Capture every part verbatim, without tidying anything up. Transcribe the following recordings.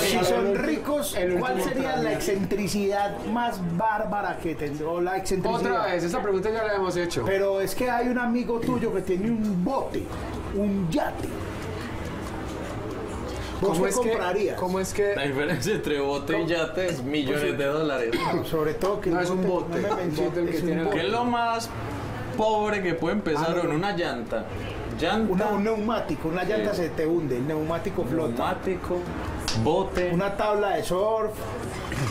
Si son ricos, ¿cuál sería la excentricidad más bárbara que tendrá? O la excentricidad. Otra vez, esta pregunta ya la hemos hecho. Pero es que hay un amigo tuyo que tiene un bote, un yate. ¿Cómo es, que, ¿Cómo es que la diferencia entre bote y yate es millones pues, de dólares? Sobre todo que no es un bote. No me bote el que es tiene un bote. ¿Qué es lo más pobre que puede empezar en una llanta? Llanta una, un neumático, una llanta eh, se te hunde, el neumático flota. Neumático, bote. Una tabla de surf.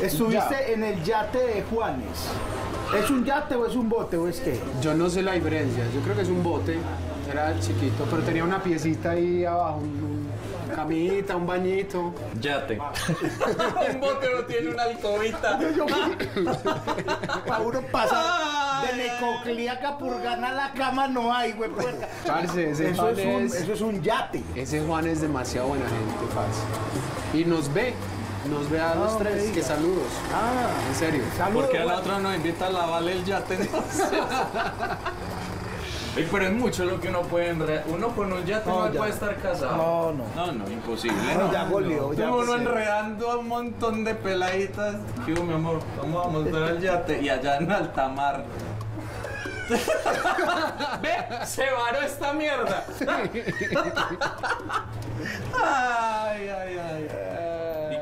Estuviste ya. en el yate de Juanes. ¿Es un yate o es un bote o es qué? Yo no sé la diferencia, yo creo que es un bote. Era chiquito, pero tenía una piecita ahí abajo, una camita, un bañito. Yate. Un bote no tiene una alcobita. Para uno pasar de necoclíaca purgana a la cama no hay, güey. Parce, ese eso, es un, es, eso es un yate. Ese Juan es demasiado buena gente, parce. Y nos ve. Nos ve a los tres, que saludos. Ah, en serio. Saludos. Porque a la otra nos invita a lavarle el yate. Pero es mucho lo que uno puede enredar. Uno con un yate no, no ya. puede estar casado. No, no. No, no, imposible. No, no ya golpeó. No. Ya uno enredando a un montón de peladitas. Digo, mi amor, vamos a montar el yate. Y allá en alta mar. Ve, se varó esta mierda. Ay, ay, ay.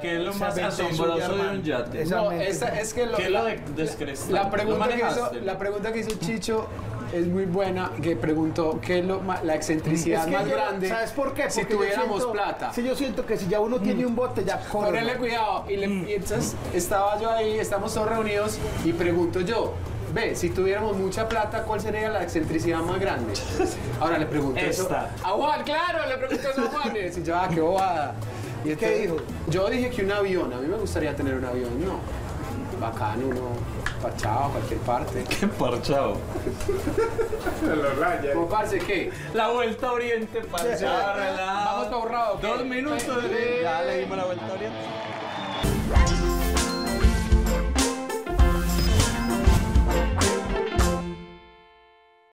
¿Qué es lo más asombroso de un yate? No, esa, es que lo, ¿Qué la, lo la, pregunta ¿Lo que hizo, la pregunta que hizo Chicho es muy buena, que preguntó qué es lo, la excentricidad es que más yo, grande. ¿Sabes por qué? Porque si tuviéramos siento, plata. Si yo siento que si ya uno tiene mm. un bote, ya corre. Ponele cuidado. Y, le, y entonces estaba yo ahí, estamos todos reunidos y pregunto yo, ve, si tuviéramos mucha plata, ¿cuál sería la excentricidad más grande? Ahora le pregunto Esta. eso a Juan, claro, le pregunto eso a Juanes. Y yo, ah, qué bobada. ¿Y este, qué dijo? Yo dije que un avión, a mí me gustaría tener un avión, no. Bacano, uno parchado a cualquier parte. ¿Qué parchado? Te lo rayas. ¿Cómo parce qué? La vuelta a Oriente, parchado, relajado. Vamos a borrado. Dos minutos de... Ya le dimos la vuelta a Oriente.